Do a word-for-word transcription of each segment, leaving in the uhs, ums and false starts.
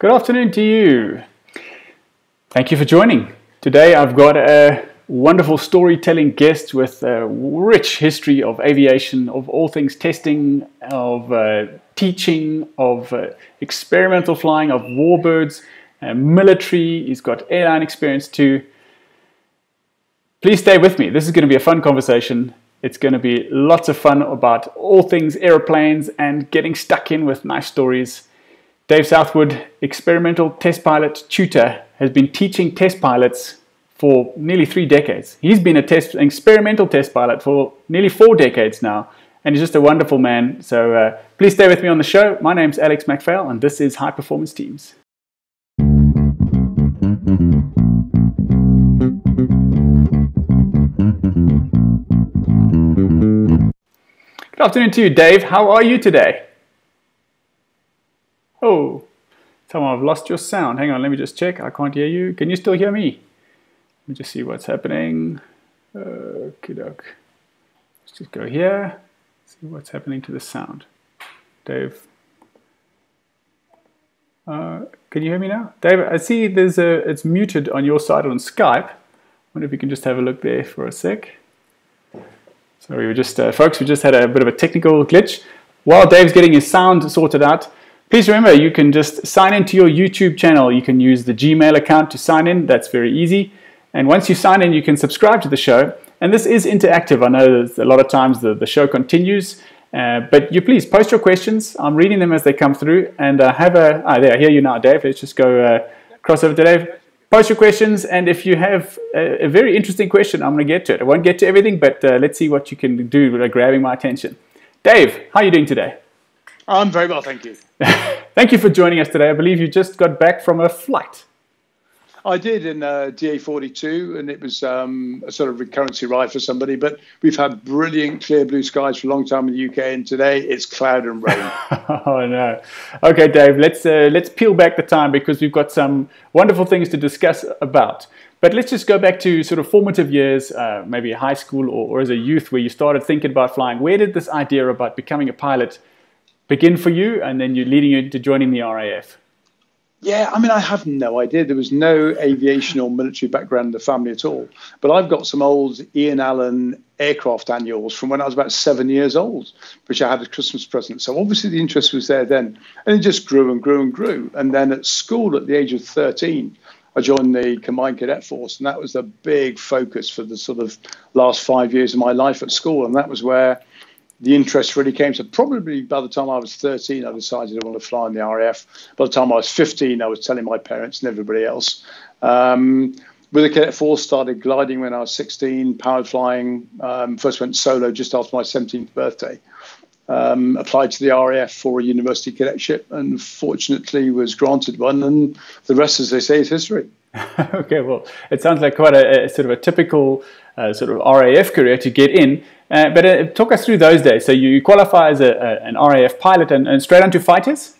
Good afternoon to you. Thank you for joining. Today I've got a wonderful storytelling guest with a rich history of aviation, of all things testing, of uh, teaching, of uh, experimental flying, of warbirds, uh, military. He's got airline experience too. Please stay with me. This is going to be a fun conversation. It's going to be lots of fun about all things airplanes and getting stuck in with nice stories. Dave Southwood, experimental test pilot tutor, has been teaching test pilots for nearly three decades. He's been a test, an experimental test pilot for nearly four decades now, and he's just a wonderful man. So uh, please stay with me on the show. My name's Alex MacPhail, and this is High Performance Teams. Good afternoon to you, Dave. How are you today? Oh, somehow I've lost your sound. Hang on, let me just check. I can't hear you. Can you still hear me? Let me just see what's happening. Okie doke. Let's just go here. See what's happening to the sound. Dave. Uh, can you hear me now? Dave, I see there's a, it's muted on your side on Skype. I wonder if you can just have a look there for a sec. So we were just, uh, folks, we just had a bit of a technical glitch. While Dave's getting his sound sorted out, please remember, you can just sign into your YouTube channel. You can use the Gmail account to sign in. That's very easy. And once you sign in, you can subscribe to the show. And this is interactive. I know a lot of times the, the show continues, uh, but you please post your questions. I'm reading them as they come through. And I uh, have a, ah, there, I hear you now, Dave. Let's just go uh, cross over to Dave. Post your questions. And if you have a, a very interesting question, I'm going to get to it. I won't get to everything, but uh, let's see what you can do by grabbing my attention. Dave, how are you doing today? I'm very well, thank you. Thank you for joining us today. I believe you just got back from a flight. I did in uh, D A forty-two, and it was um, a sort of recurrency ride for somebody. But we've had brilliant clear blue skies for a long time in the U K, and today it's cloud and rain. Oh no! Okay, Dave, let's uh, let's peel back the time because we've got some wonderful things to discuss about. But let's just go back to sort of formative years, uh, maybe high school or, or as a youth, where you started thinking about flying. Where did this idea about becoming a pilot begin for you, and then you're leading you to joining the R A F? Yeah, I mean, I have no idea. There was no aviation or military background in the family at all. But I've got some old Ian Allen aircraft annuals from when I was about seven years old, which I had as Christmas presents. So obviously the interest was there then. And it just grew and grew and grew. And then at school, at the age of thirteen, I joined the Combined Cadet Force, and that was the big focus for the sort of last five years of my life at school. And that was where the interest really came. So probably by the time I was thirteen, I decided I wanted to fly in the R A F. By the time I was fifteen, I was telling my parents and everybody else. Um, with the Cadet Force, started gliding when I was sixteen, powered flying. Um, first went solo just after my seventeenth birthday. Um, applied to the R A F for a university cadetship and fortunately was granted one. And the rest, as they say, is history. Okay, well, it sounds like quite a, a sort of a typical uh, sort of R A F career to get in. Uh, but uh, talk us through those days. So you qualify as a, a, an R A F pilot and, and straight onto fighters?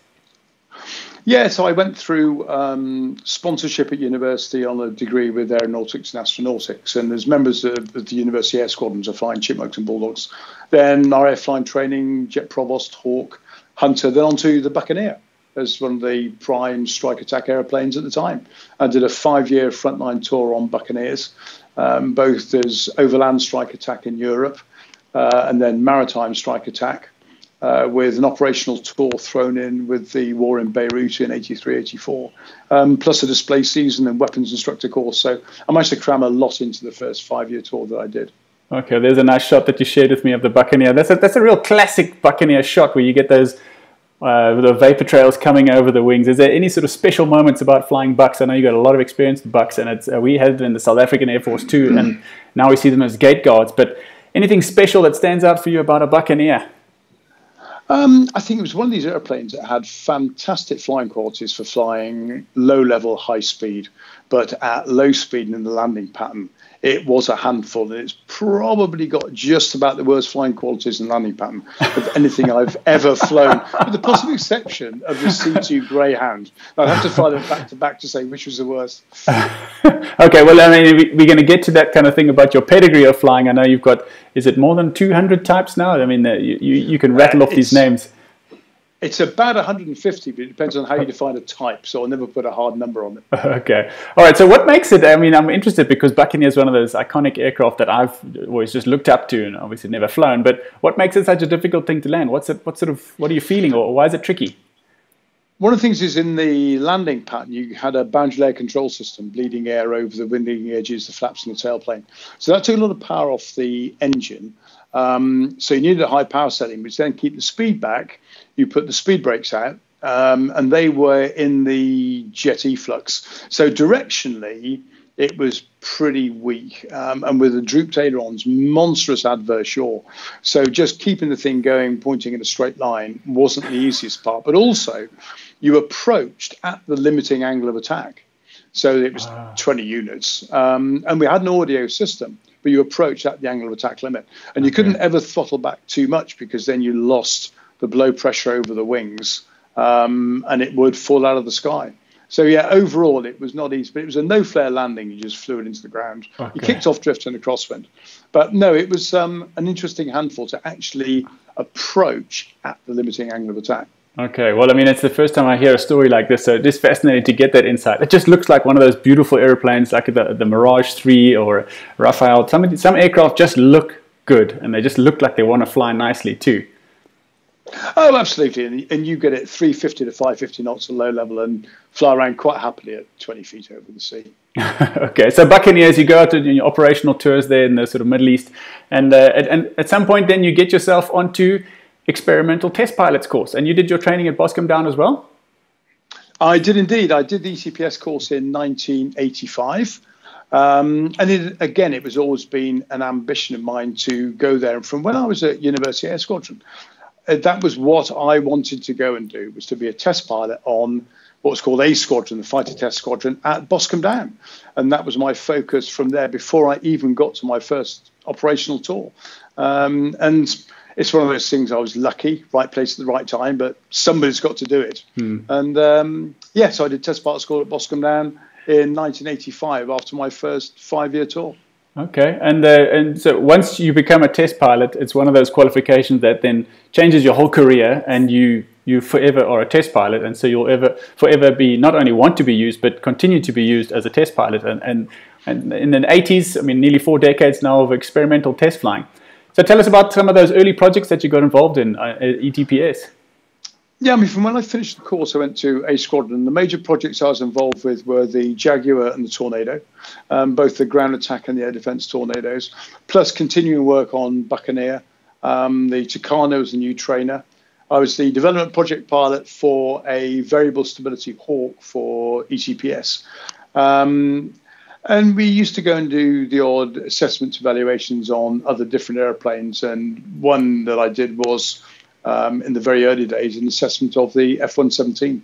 Yeah, so I went through um, sponsorship at university on a degree with aeronautics and astronautics. And as members of, of the university air squadrons of flying chipmunks and bulldogs. Then R A F flying training, Jet Provost, Hawk, Hunter, then onto the Buccaneer as one of the prime strike attack airplanes at the time. I did a five-year frontline tour on Buccaneers, um, both as overland strike attack in Europe uh, and then maritime strike attack uh, with an operational tour thrown in with the war in Beirut in eighty-three eighty-four, um, plus a display season and weapons instructor course. So I managed to cram a lot into the first five-year tour that I did. Okay, there's a nice shot that you shared with me of the Buccaneer. That's a, that's a real classic Buccaneer shot where you get those Uh, the vapor trails coming over the wings. Is there any sort of special moments about flying Bucks? I know you got a lot of experience with Bucks, and it's, uh, we had them in the South African Air Force too, and now we see them as gate guards. But anything special that stands out for you about a Buccaneer? Um, I think it was one of these airplanes that had fantastic flying qualities for flying low-level, high-speed, but at low speed and in the landing pattern, it was a handful, and it's probably got just about the worst flying qualities and landing pattern of anything I've ever flown, with the possible exception of the C two Greyhound. I'd have to fly them back to back to say which was the worst. Okay, well, I mean, we're going to get to that kind of thing about your pedigree of flying. I know you've got, is it more than two hundred types now? I mean, you, you, you can rattle uh, off these names. It's about one hundred fifty, but it depends on how you define a type, so I'll never put a hard number on it. Okay. All right, so what makes it, I mean, I'm interested because Buccaneer is one of those iconic aircraft that I've always just looked up to and obviously never flown, but what makes it such a difficult thing to land? What's it, what sort of, what are you feeling, or why is it tricky? One of the things is in the landing pattern, you had a boundary layer control system, bleeding air over the winding edges, the flaps and the tailplane. So that took a lot of power off the engine. Um, so you needed a high power setting, which then keep the speed back. You put the speed brakes out, um, and they were in the jet efflux. So directionally, it was pretty weak, um, and with the drooped ailerons, monstrous adverse yaw. So just keeping the thing going, pointing in a straight line, wasn't the easiest part. But also, you approached at the limiting angle of attack. So it was ah. twenty units, um, and we had an audio system, but you approached at the angle of attack limit, and you okay. couldn't ever throttle back too much because then you lost the blow pressure over the wings, um, and it would fall out of the sky. So yeah, overall it was not easy, but it was a no-flare landing. You just flew it into the ground. Okay. You kicked off drift and a crosswind, but no, it was um, an interesting handful to actually approach at the limiting angle of attack. Okay, well, I mean, it's the first time I hear a story like this, so it's just fascinating to get that insight. It just looks like one of those beautiful airplanes, like the, the Mirage three or Rafale. Some, some aircraft just look good, and they just look like they want to fly nicely too. Oh, absolutely, and, and you get it three fifty to five fifty knots at low level and fly around quite happily at twenty feet over the sea. Okay, so Buccaneers, you go out to your operational tours there in the sort of Middle East, and, uh, at, and at some point then you get yourself onto experimental test pilot's course, and you did your training at Boscombe Down as well? I did indeed. I did the E C P S course in nineteen eighty-five. Um, and it, again, it was always been an ambition of mine to go there. And from when I was at University Air Squadron, that was what I wanted to go and do, was to be a test pilot on what's called A Squadron, the Fighter Test Squadron, at Boscombe Down. And that was my focus from there before I even got to my first operational tour. Um, and it's one of those things, I was lucky, right place at the right time, but somebody's got to do it. Hmm. And um, yeah, so I did test pilot school at Boscombe Down in nineteen eighty-five after my first five-year tour. Okay, and, uh, and so once you become a test pilot, it's one of those qualifications that then changes your whole career, and you, you forever are a test pilot, and so you'll ever forever be, not only want to be used, but continue to be used as a test pilot. And, and, and in the eighties, I mean, nearly four decades now of experimental test flying. So tell us about some of those early projects that you got involved in at E T P S. Yeah, I mean, from when I finished the course, I went to A Squadron, and the major projects I was involved with were the Jaguar and the Tornado, um, both the ground attack and the air defense Tornadoes, plus continuing work on Buccaneer. Um, the Tucano was the new trainer. I was the development project pilot for a variable stability Hawk for E T P S. Um, And we used to go and do the odd assessments, evaluations on other different airplanes. And one that I did was, um, in the very early days, an assessment of the F one seventeen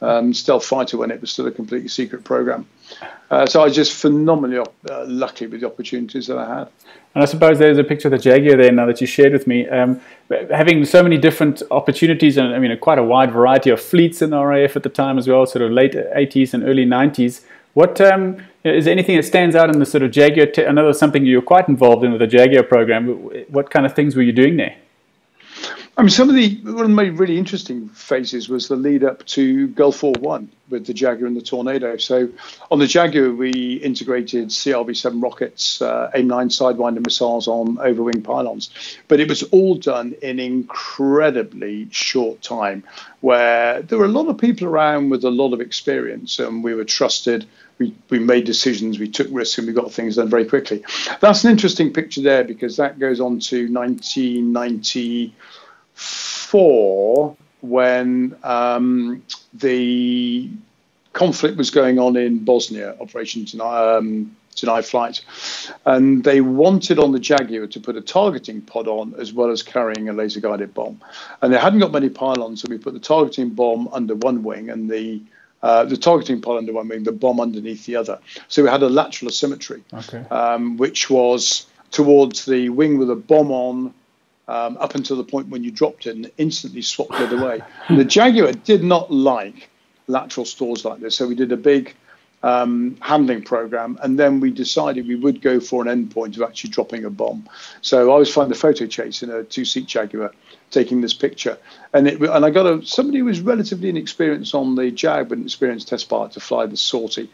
um, stealth fighter when it was still a completely secret program. Uh, so I was just phenomenally uh, lucky with the opportunities that I had. And I suppose there's a picture of the Jaguar there now that you shared with me. Um, having so many different opportunities, and I mean, quite a wide variety of fleets in the R A F at the time as well, sort of late eighties and early nineties. What um, is there anything that stands out in the sort of Jaguar? Te I know there's something you were quite involved in with the Jaguar program. What kind of things were you doing there? I mean, some of the one of my really interesting phases was the lead up to Gulf War One with the Jaguar and the Tornado. So on the Jaguar, we integrated C R V seven rockets, uh, A I M nine Sidewinder missiles on overwing pylons, but it was all done in incredibly short time, where there were a lot of people around with a lot of experience, and we were trusted. We, we made decisions, we took risks, and we got things done very quickly. That's an interesting picture there, because that goes on to nineteen ninety-four, when um, the conflict was going on in Bosnia, Operation Deny, um, Deny Flight, and they wanted on the Jaguar to put a targeting pod on as well as carrying a laser-guided bomb. And they hadn't got many pylons, so we put the targeting bomb under one wing and the Uh, the targeting pod under one wing, the bomb underneath the other. So we had a lateral asymmetry, okay. um, which was towards the wing with a bomb on, um, up until the point when you dropped it, and instantly swapped the other way. And the Jaguar did not like lateral stores like this, so we did a big um, handling program, and then we decided we would go for an endpoint of actually dropping a bomb. So I always find the photo chase in a two-seat Jaguar taking this picture, and it, and I got a somebody who was relatively inexperienced on the Jag, but an experienced test pilot to fly the sortie,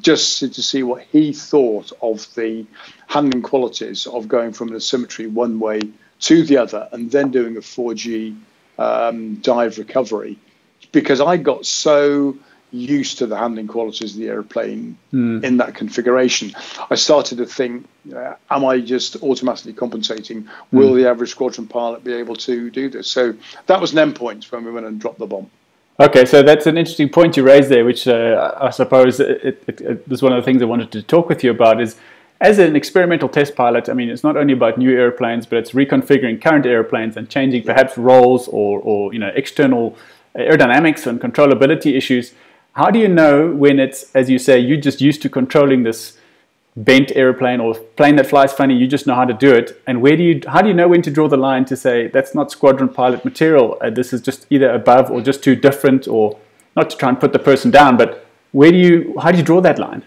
just to see what he thought of the handling qualities of going from an asymmetry one way to the other, and then doing a four G um, dive recovery, because I got so used to the handling qualities of the airplane mm. in that configuration. I started to think, uh, am I just automatically compensating? Will mm. the average squadron pilot be able to do this? So that was an end point when we went and dropped the bomb. Okay, so that's an interesting point you raised there, which uh, I suppose it, it, it was one of the things I wanted to talk with you about is, as an experimental test pilot, I mean, it's not only about new airplanes, but it's reconfiguring current airplanes and changing perhaps roles or, or you know, external aerodynamics and controllability issues. How do you know when it's, as you say, you're just used to controlling this bent airplane or plane that flies funny, you just know how to do it, and where do you, how do you know when to draw the line to say, that's not squadron pilot material, uh, this is just either above or just too different, or not to try and put the person down, but where do you, how do you draw that line?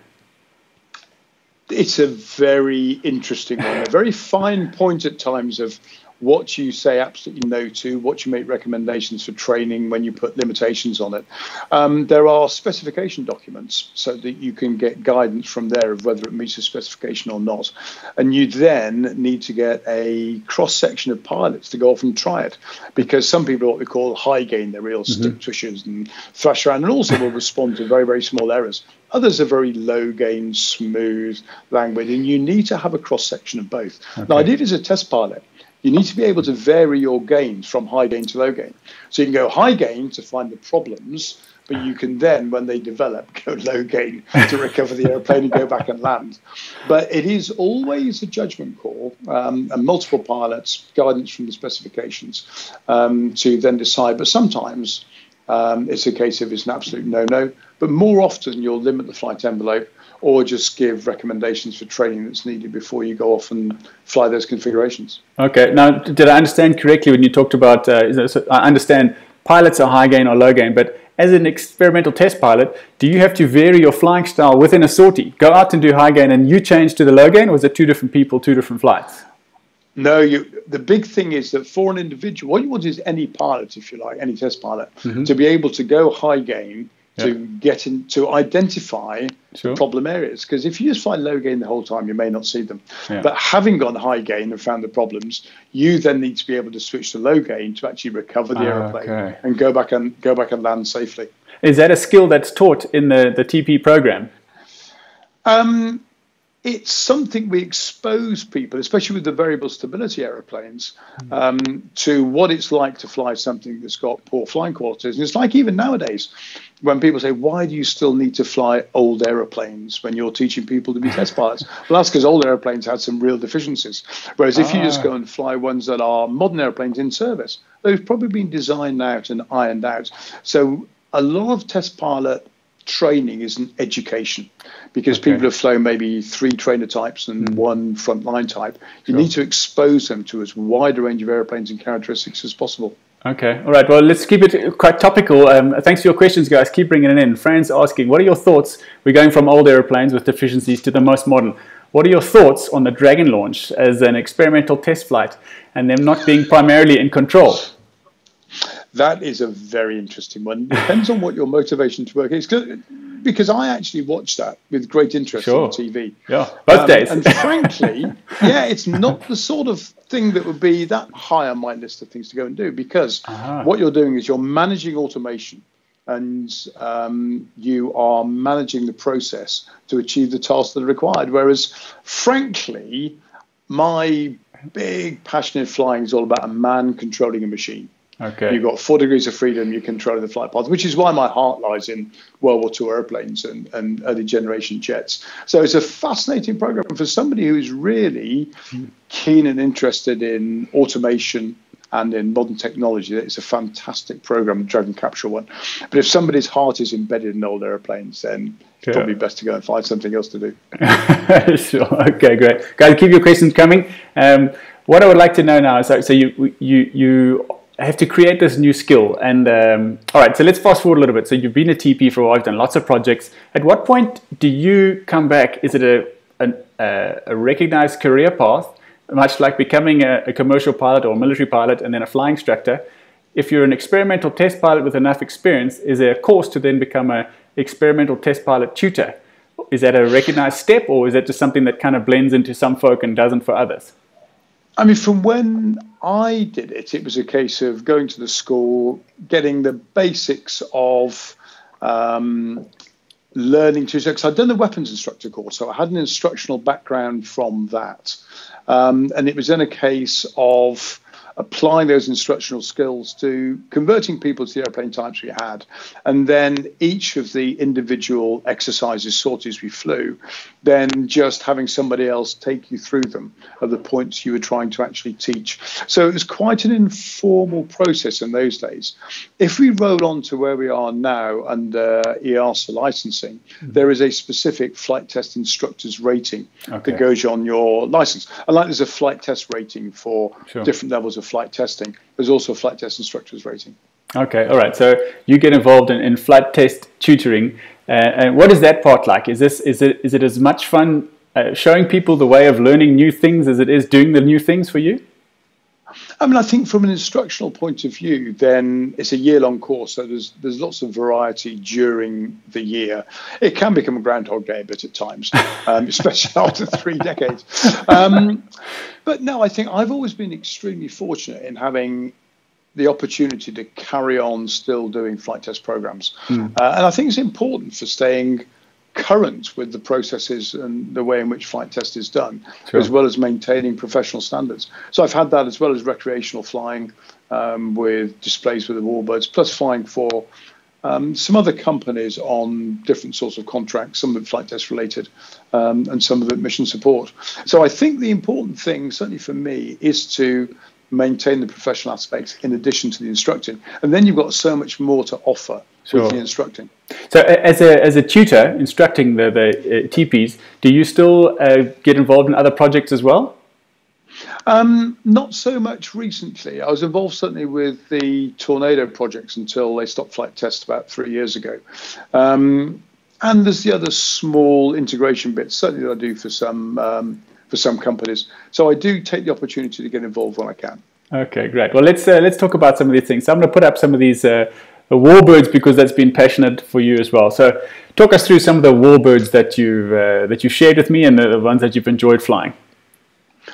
It's a very interesting one, a very fine point at times of what you say absolutely no to, what you make recommendations for training, when you put limitations on it. Um, there are specification documents so that you can get guidance from there of whether it meets a specification or not. And you then need to get a cross-section of pilots to go off and try it, because some people are what we call high gain. They're real mm-hmm. stick twishers and thrash around, and also will respond to very, very small errors. Others are very low gain, smooth language, and you need to have a cross-section of both. Okay. Now, I did as a test pilot. You need to be able to vary your gains from high gain to low gain. So you can go high gain to find the problems, but you can then, when they develop, go low gain to recover the airplane and go back and land. But it is always a judgment call, um, and multiple pilots, guidance from the specifications um, to then decide. But sometimes um, it's a case of it's an absolute no-no. But more often you'll limit the flight envelope or just give recommendations for training that's needed before you go off and fly those configurations. Okay. Now, did I understand correctly when you talked about, uh, so I understand pilots are high gain or low gain, but as an experimental test pilot, do you have to vary your flying style within a sortie? Go out and do high gain and you change to the low gain, or is it two different people, two different flights? No, you, the big thing is that for an individual, what you want is any pilot, if you like, any test pilot, mm-hmm. to be able to go high gain to yep. get in, to identify sure. the problem areas. Because if you just fly low gain the whole time, you may not see them. Yeah. But having gone high gain and found the problems, you then need to be able to switch to low gain to actually recover the ah, airplane okay. and go back and go back and land safely. Is that a skill that's taught in the, the T P program? Um, it's something we expose people, especially with the variable stability aeroplanes, um, to what it's like to fly something that's got poor flying qualities. And it's like even nowadays when people say, why do you still need to fly old aeroplanes when you're teaching people to be test pilots? Well, that's because old aeroplanes had some real deficiencies. Whereas if ah. you just go and fly ones that are modern aeroplanes in service, they've probably been designed out and ironed out. So a lot of test pilot training is an education, because okay. people have flown maybe three trainer types and mm. one frontline type. You sure. need to expose them to as wide a range of airplanes and characteristics as possible. Okay, all right. Well, let's keep it quite topical. Um, thanks for your questions, guys. Keep bringing it in. Fran's asking, what are your thoughts? We're going from old airplanes with deficiencies to the most modern. What are your thoughts on the Dragon launch as an experimental test flight and them not being primarily in control? That is a very interesting one. Depends on what your motivation to work is. Because I actually watched that with great interest sure. on T V. Yeah, both um, days. And frankly, yeah, it's not the sort of thing that would be that high on my list of things to go and do, because ah. what you're doing is you're managing automation, and um, you are managing the process to achieve the tasks that are required. Whereas, frankly, my big passion in flying is all about a man controlling a machine. Okay. You've got four degrees of freedom, you control the flight path, which is why my heart lies in World War Two airplanes and, and early generation jets. So it's a fascinating program for somebody who is really keen and interested in automation and in modern technology. It's a fantastic program, the Dragon Capture one. But if somebody's heart is embedded in old airplanes, then sure. it's probably best to go and find something else to do. Sure. Okay, great. Guys, keep your questions coming. Um, what I would like to know now, so, so you you you I have to create this new skill. And um, all right, so let's fast forward a little bit. So you've been a T P for a while, you've done lots of projects. At what point do you come back? Is it a, an, uh, a recognized career path, much like becoming a, a commercial pilot or a military pilot and then a flying instructor? If you're an experimental test pilot with enough experience, is there a course to then become an experimental test pilot tutor? Is that a recognized step, or is that just something that kind of blends into some folk and doesn't for others? I mean, from when I did it, it was a case of going to the school, getting the basics of um, learning to, because I'd done the weapons instructor course, so I had an instructional background from that. Um, and it was then a case of applying those instructional skills to converting people to the airplane types we had. And then each of the individual exercises, sorties we flew, then just having somebody else take you through them at the points you were trying to actually teach. So it was quite an informal process in those days. If we roll on to where we are now under E A S A licensing, mm-hmm. there is a specific flight test instructor's rating okay. that goes on your license. And like there's a flight test rating for sure. different levels of flight testing. There's also a flight test instructor's rating. Okay, all right. So you get involved in, in flight test tutoring. Uh, and what is that part like? Is this is it is it as much fun uh, showing people the way of learning new things as it is doing the new things for you? I mean, I think from an instructional point of view, then it's a year-long course, so there's there's lots of variety during the year. It can become a Groundhog Day a bit at times, um, especially after three decades. Um, but no, I think I've always been extremely fortunate in having the opportunity to carry on still doing flight test programs. Mm. Uh, and I think it's important for staying current with the processes and the way in which flight test is done, sure. as well as maintaining professional standards. So I've had that as well as recreational flying um, with displays with the warbirds, plus flying for um, some other companies on different sorts of contracts, some of it flight test related um, and some of it mission support. So I think the important thing, certainly for me, is to maintain the professional aspects in addition to the instructing. And then you've got so much more to offer sure. with the instructing. So as a, as a tutor instructing the, the uh, T Ps, do you still uh, get involved in other projects as well? Um, not so much recently. I was involved certainly with the Tornado projects until they stopped flight test about three years ago. Um, and there's the other small integration bits, certainly that I do for some um, for some companies. So I do take the opportunity to get involved when I can. Okay, great. Well, let's uh, let's talk about some of these things. So I'm going to put up some of these uh, warbirds because that's been passionate for you as well. So talk us through some of the warbirds that you've uh, that you shared with me and the, the ones that you've enjoyed flying.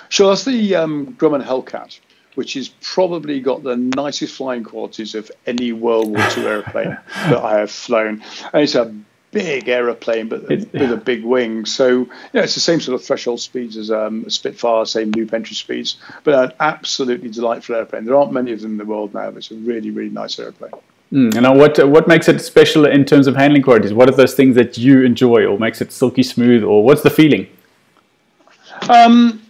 Sure, that's the um, Grumman Hellcat, which has probably got the nicest flying qualities of any World War Two airplane that I have flown. And it's a big aeroplane, but it, with yeah. a big wing. So yeah, it's the same sort of threshold speeds as um, a Spitfire, same loop entry speeds, but an absolutely delightful airplane. There aren't many of them in the world now, but it's a really, really nice airplane. Mm. And now what, uh, what makes it special in terms of handling qualities? What are those things that you enjoy or makes it silky smooth, or what's the feeling? Um,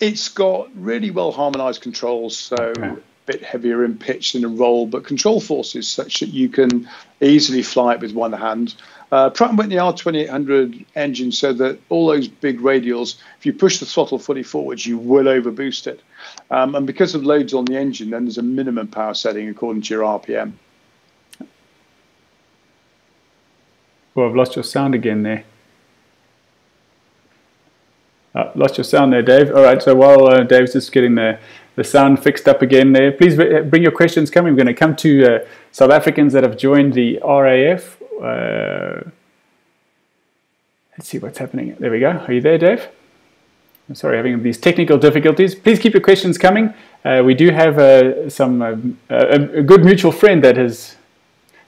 it's got really well harmonized controls. So okay. bit heavier in pitch than a roll, but control forces such that you can easily fly it with one hand. Uh, Pratt and Whitney R twenty-eight hundred engine, so that all those big radials, if you push the throttle fully forwards, you will overboost it. Um, and because of loads on the engine, then there's a minimum power setting according to your R P M. Well, I've lost your sound again there. Uh, lost your sound there, Dave. All right, so while uh, Dave's just getting the, the sound fixed up again there, please bring your questions coming. We're going to come to uh, South Africans that have joined the R A F. Uh, let's see what's happening. There we go. Are you there, Dave? I'm sorry, having these technical difficulties. Please keep your questions coming. Uh, we do have uh, some um, a, a good mutual friend that has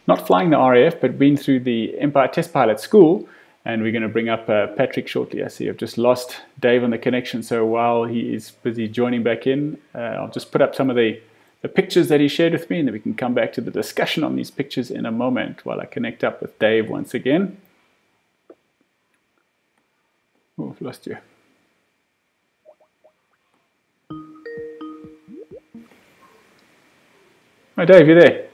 not flying the R A F, but been through the Empire Test Pilot School. And we're going to bring up uh, Patrick shortly. I see I've just lost Dave on the connection. So while he is busy joining back in, uh, I'll just put up some of the, the pictures that he shared with me, and then we can come back to the discussion on these pictures in a moment while I connect up with Dave once again. Oh, I've lost you. Hi, Dave, you there?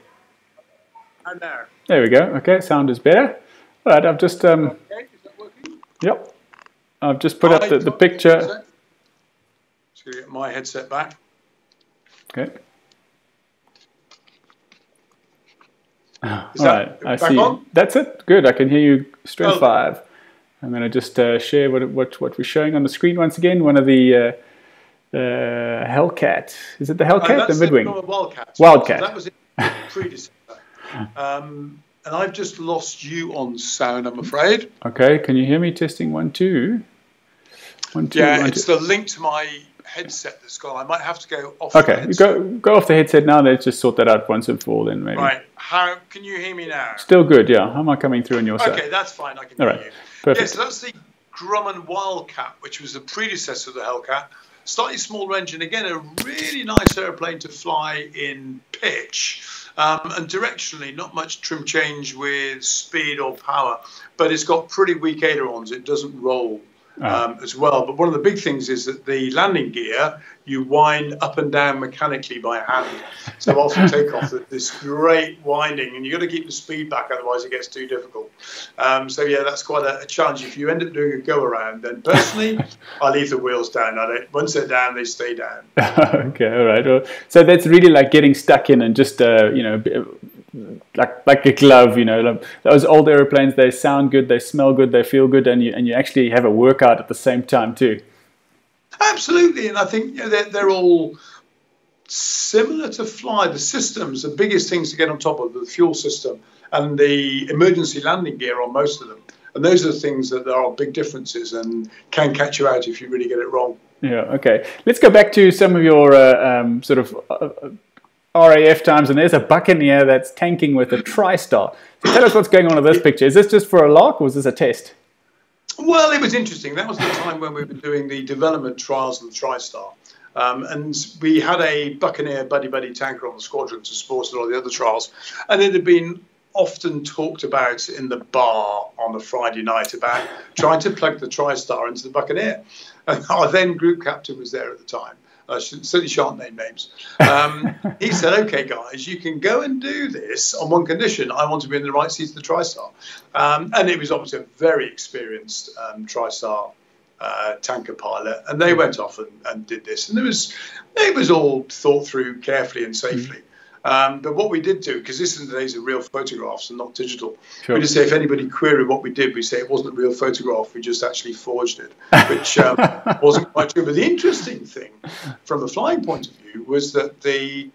I'm there. There we go. Okay, sound is better. All right, I've just um, okay, is that working? Yep, I've just put up the, the picture. Let's get my headset back. Okay. Is all that right, I back see on? That's it. Good. I can hear you. Stream oh. Five. I'm going to just uh, share what, what what we're showing on the screen once again. One of the uh, uh, Hellcat. Is it the Hellcat? Oh, the midwing. The Wildcat. Wildcat. So that was it. Predecessor. Um, and I've just lost you on sound, I'm afraid. Okay. Can you hear me? Testing one two. One two. Yeah, one, it's two. The link to my headset that's gone. I might have to go off. Okay, the headset. go go off the headset now. Let's just sort that out once and for all. Then maybe. Right. How can you hear me now? Still good. Yeah. How am I coming through on your side? Okay, that's fine. I can all hear right. you. Perfect. Yes, yeah, so that's the Grumman Wildcat, which was the predecessor of the Hellcat. Slightly smaller engine. Again, a really nice airplane to fly in pitch. Um, and directionally, not much trim change with speed or power, but it's got pretty weak ailerons. It doesn't roll. Um, as well, but one of the big things is that the landing gear you wind up and down mechanically by hand. So after takeoff, this great winding, and you've got to keep the speed back, otherwise it gets too difficult. Um, so yeah, that's quite a, a challenge. If you end up doing a go around, then personally, I leave the wheels down. I don't. Once they're down, they stay down. Okay, all right. Well, so that's really like getting stuck in and just uh, you know. Like like a glove, you know. Like those old airplanes, they sound good, they smell good, they feel good, and you and you actually have a workout at the same time too. Absolutely, and I think you know, they're, they're all similar to fly. The systems, the biggest things to get on top of, the fuel system and the emergency landing gear on most of them, and those are the things that there are big differences and can catch you out if you really get it wrong. Yeah. Okay. Let's go back to some of your uh, um, sort of. Uh, R A F times, and there's a Buccaneer that's tanking with a TriStar. So tell us what's going on with this picture. Is this just for a lark, or was this a test? Well, it was interesting. That was the time when we were doing the development trials of the TriStar. Um, and we had a Buccaneer buddy-buddy tanker on the squadron to support all the other trials. And it had been often talked about in the bar on a Friday night about trying to plug the TriStar into the Buccaneer. And our then group captain was there at the time. I certainly shan't name names. Um, he said, okay, guys, you can go and do this on one condition. I want to be in the right seat of the TriStar. Um, and it was obviously a very experienced um, TriStar uh, tanker pilot. And they went off and, and did this. And it was, it was all thought through carefully and safely. Mm-hmm. Um, but what we did do, because this is the days of real photographs and not digital, sure. we just say if anybody queried what we did, we say it wasn't a real photograph, we just actually forged it, which um, wasn't quite true. But the interesting thing from the flying point of view was that the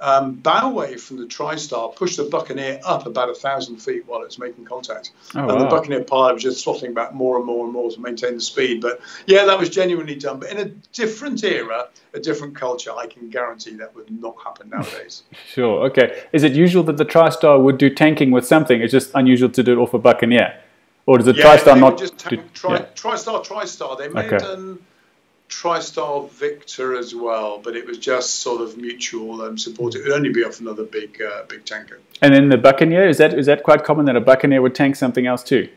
um, bow wave from the TriStar pushed the Buccaneer up about a thousand feet while it was making contact. Oh, and wow. the Buccaneer pilot was just throttling back more and more and more to maintain the speed. But yeah, that was genuinely done. But in a different era, a different culture, I can guarantee that would not happen nowadays. Sure. Okay. Is it usual that the TriStar would do tanking with something? It's just unusual to do it off a Buccaneer, or does the yeah, TriStar not? Just tank, do, tri, yeah. TriStar, TriStar. They may okay. have done TriStar Victor as well, but it was just sort of mutual um, support. It would only be off another big, uh, big tanker. And then the Buccaneer, is that is that quite common that a Buccaneer would tank something else too?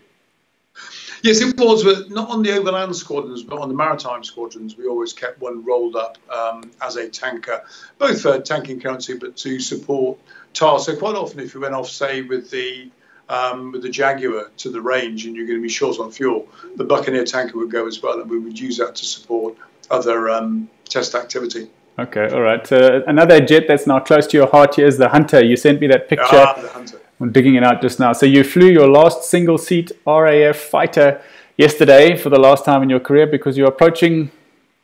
Yes, it was, but not on the overland squadrons, but on the maritime squadrons, we always kept one rolled up um, as a tanker, both for tanking currency, but to support T A R. So quite often, if you went off, say, with the Um, with the Jaguar to the range and you're going to be short on fuel, the Buccaneer tanker would go as well, and we would use that to support other um, test activity. Okay, all right. Uh, another jet that's now close to your heart here is the Hunter. You sent me that picture. Ah, the Hunter. I'm digging it out just now. So you flew your last single-seat R A F fighter yesterday for the last time in your career because you're approaching,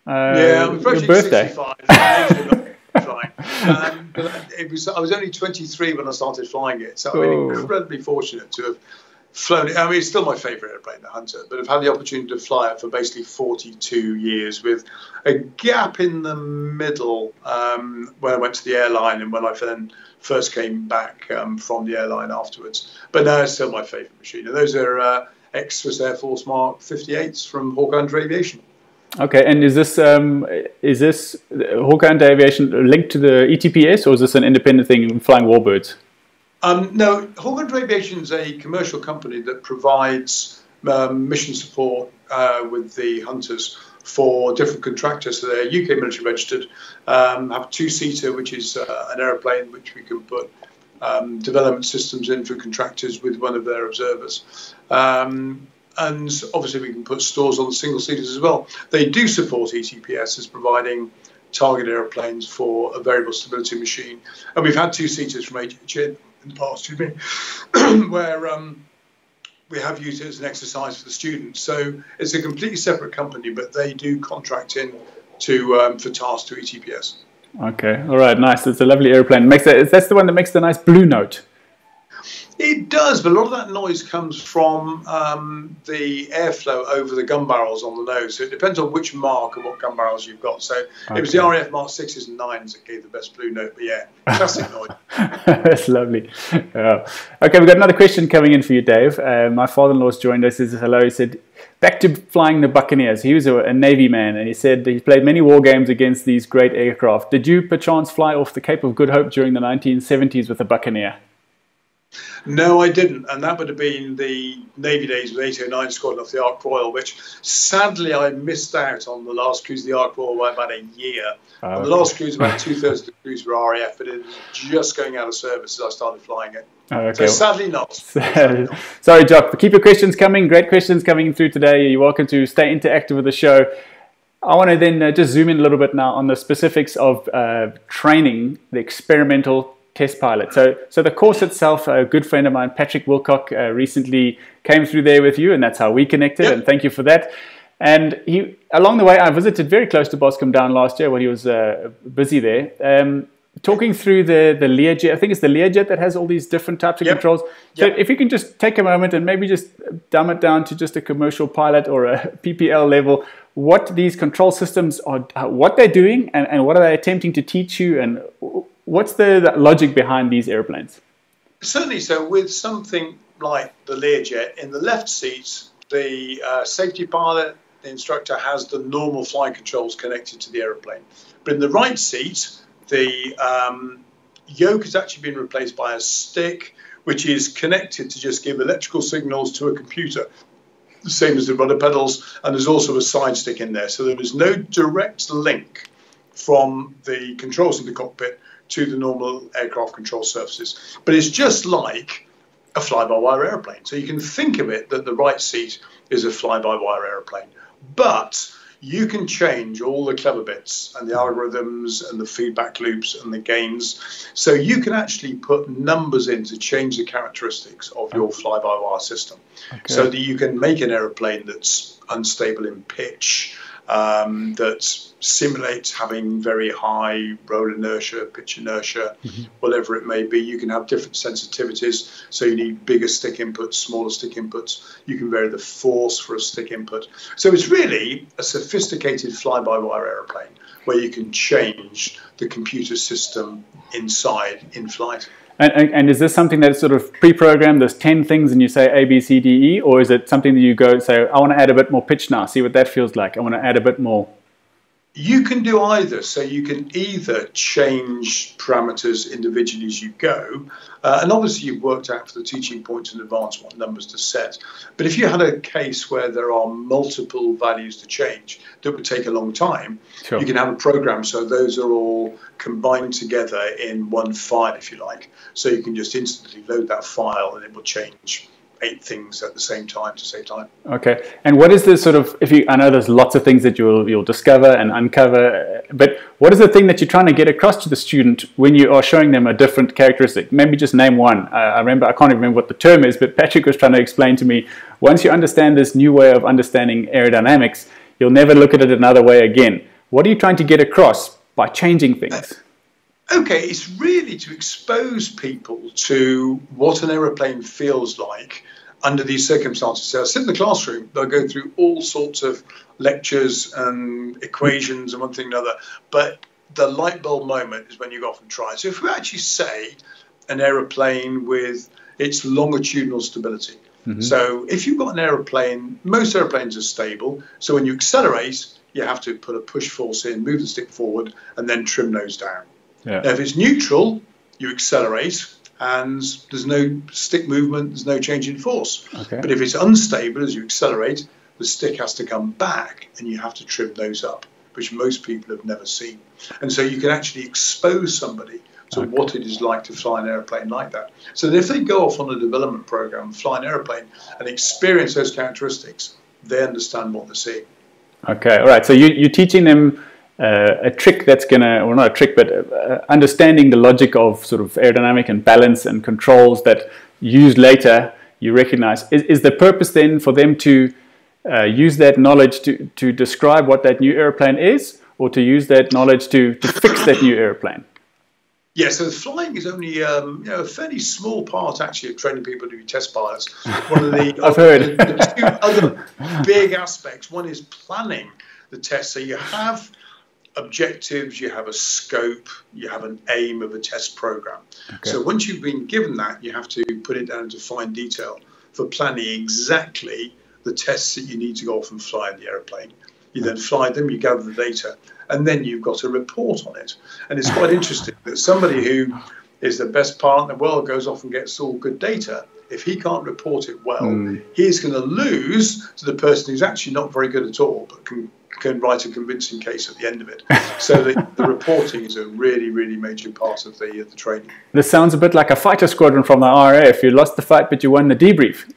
uh, yeah, I'm approaching your birthday. sixty-five. um, but it was, I was only twenty-three when I started flying it, so I've been oh. incredibly fortunate to have flown it. I mean, it's still my favourite airplane, the Hunter, but I've had the opportunity to fly it for basically forty-two years with a gap in the middle um, when I went to the airline and when I then first came back um, from the airline afterwards. But no, it's still my favourite machine. And those are uh, ex-Swiss Air Force Mark fifty-eights from Hawker Hunter Aviation. Okay, and is this um, is this Hawker Hunter Aviation linked to the E T P S, or is this an independent thing flying warbirds? Um, no, Hawker Hunter Aviation is a commercial company that provides um, mission support uh, with the Hunters for different contractors. So they're U K military registered, um, have a two-seater, which is uh, an aeroplane which we can put um, development systems in for contractors with one of their observers. Um, And obviously we can put stores on single-seaters as well. They do support E T P S as providing target airplanes for a variable stability machine. And we've had two-seaters from H H N in the past, excuse me, where um, we have used it as an exercise for the students. So it's a completely separate company, but they do contract in to um, for tasks to E T P S. Okay, all right, nice. It's a lovely airplane. Makes a, that's the one that makes the nice blue note. It does, but a lot of that noise comes from um, the airflow over the gun barrels on the nose. So it depends on which mark and what gun barrels you've got. So okay. It was the R A F Mark sixes and nines that gave the best blue note. But yeah, classic noise. That's lovely. Oh. Okay, we've got another question coming in for you, Dave. Uh, my father-in-law's joined us. He says, hello. He said, back to flying the Buccaneers. He was a, a Navy man, and he said he played many war games against these great aircraft. Did you perchance fly off the Cape of Good Hope during the nineteen seventies with a Buccaneer? No, I didn't, and that would have been the Navy days with eight oh nine Squadron of the Ark Royal, which sadly I missed out on the last cruise of the Ark Royal by about a year. Uh, the last cruise, about two-thirds of the cruise were R A F, but it was just going out of service as I started flying it. Okay. So sadly not. Sadly not. Sorry, Jock, but keep your questions coming. Great questions coming through today. You're welcome to stay interactive with the show. I want to then uh, just zoom in a little bit now on the specifics of uh, training, the experimental test pilot. So, so the course itself, a good friend of mine, Patrick Wilcock, uh, recently came through there with you, and that's how we connected. Yep. And thank you for that. And he, along the way, I visited very close to Boscombe Down last year when he was uh, busy there, um, talking through the the Learjet. I think it's the Learjet that has all these different types of yep. controls. So, yep. if you can just take a moment and maybe just dumb it down to just a commercial pilot or a P P L level, what these control systems are, what they're doing, and, and what are they attempting to teach you, and what's the, the logic behind these airplanes? Certainly. So with something like the Learjet, in the left seats, the uh, safety pilot, the instructor, has the normal flight controls connected to the airplane. But in the right seat, the um, yoke has actually been replaced by a stick, which is connected to just give electrical signals to a computer, the same as the rudder pedals. And there's also a side stick in there. So there is no direct link from the controls of the cockpit to the normal aircraft control surfaces. But it's just like a fly-by-wire airplane. So you can think of it that the right seat is a fly-by-wire airplane. But you can change all the clever bits and the algorithms and the feedback loops and the gains. So you can actually put numbers in to change the characteristics of your fly-by-wire system. Okay. So that you can make an airplane that's unstable in pitch, Um, that simulates having very high roll inertia, pitch inertia, mm-hmm. whatever it may be. You can have different sensitivities, so you need bigger stick inputs, smaller stick inputs. You can vary the force for a stick input. So it's really a sophisticated fly-by-wire airplane where you can change the computer system inside in flight. And, and, and is this something that's sort of pre-programmed? There's ten things and you say A, B, C, D, E? Or is it something that you go and say, I want to add a bit more pitch now, see what that feels like. I want to add a bit more. You can do either. So you can either change parameters individually as you go. Uh, and obviously you've worked out for the teaching points in advance what numbers to set. But if you had a case where there are multiple values to change that would take a long time, sure. you can have a program. So those are all combined together in one file, if you like. So you can just instantly load that file and it will change eight things at the same time to save time. Okay. And what is the sort of, if you, I know there's lots of things that you'll, you'll discover and uncover, but what is the thing that you're trying to get across to the student when you are showing them a different characteristic? Maybe just name one. Uh, I remember, I can't remember what the term is, but Patrick was trying to explain to me, once you understand this new way of understanding aerodynamics, you'll never look at it another way again. What are you trying to get across by changing things? Okay, it's really to expose people to what an aeroplane feels like under these circumstances. So I sit in the classroom, they'll go through all sorts of lectures and equations and one thing and another, but the light bulb moment is when you go off and try. So if we actually say an aeroplane with its longitudinal stability. Mm-hmm. So if you've got an aeroplane, most aeroplanes are stable, so when you accelerate, you have to put a push force in, move the stick forward, and then trim nose down. Yeah. Now, if it's neutral, you accelerate and there's no stick movement, there's no change in force. Okay. But if it's unstable, as you accelerate, the stick has to come back and you have to trim those up, which most people have never seen. And so you can actually expose somebody to okay. what it is like to fly an airplane like that. So that if they go off on a development program, fly an airplane and experience those characteristics, they understand what they're seeing. Okay, all right. So you, you're teaching them Uh, a trick that's gonna, well, not a trick, but uh, understanding the logic of sort of aerodynamic and balance and controls that used later, you recognize. Is, is the purpose then for them to uh, use that knowledge to, to describe what that new airplane is, or to use that knowledge to, to fix that new airplane? Yeah, so flying is only um, you know, a fairly small part, actually, of training people to be test pilots. One of the, I've other, heard. the, the two other big aspects, one is planning the test. So you have objectives, you have a scope, you have an aim of a test program. Okay. So once you've been given that, you have to put it down to fine detail for planning exactly the tests that you need to go off and fly in the airplane. You then fly them, you gather the data, and then you've got a report on it. And it's quite interesting that somebody who is the best pilot in the world goes off and gets all good data. If he can't report it well, mm. he's going to lose to the person who's actually not very good at all, but can, can write a convincing case at the end of it. So the, the reporting is a really, really major part of the, of the training. This sounds a bit like a fighter squadron from the R A F. You lost the fight, but you won the debrief.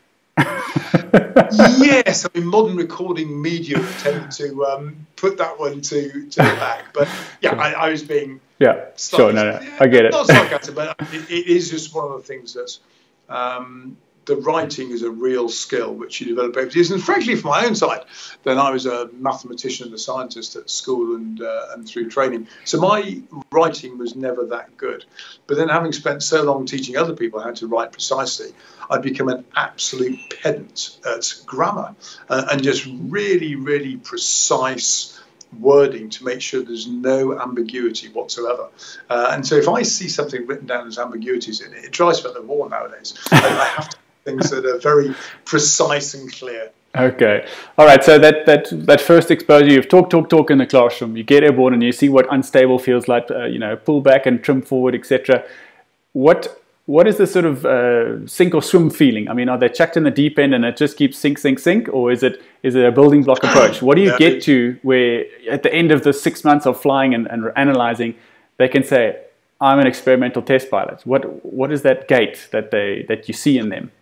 Yes, I mean, modern recording media tend to um, put that one to, to the back. But yeah, I, I was being... Yeah, sure, no, no, yeah, I get it. Not sarcastic, but it, it is just one of the things that's... Um, the writing is a real skill which you develop over the years. And frankly, from my own side, then I was a mathematician and a scientist at school and, uh, and through training. So my writing was never that good. But then having spent so long teaching other people how to write precisely, I'd become an absolute pedant at grammar uh, and just really, really precise wording to make sure there's no ambiguity whatsoever. Uh, and so if I see something written down as ambiguities in it, it drives me up the wall nowadays. I, I have to things that are very precise and clear. Okay. All right. So that, that, that first exposure, you've talk, talk, talk in the classroom, you get airborne and you see what unstable feels like, uh, you know, pull back and trim forward, et cetera. What, what is the sort of uh, sink or swim feeling? I mean, are they chucked in the deep end and it just keeps sink, sink, sink? Or is it, is it a building block approach? What do you get to where at the end of the six months of flying and, and analyzing, they can say, I'm an experimental test pilot? What, what is that gate that, they, that you see in them?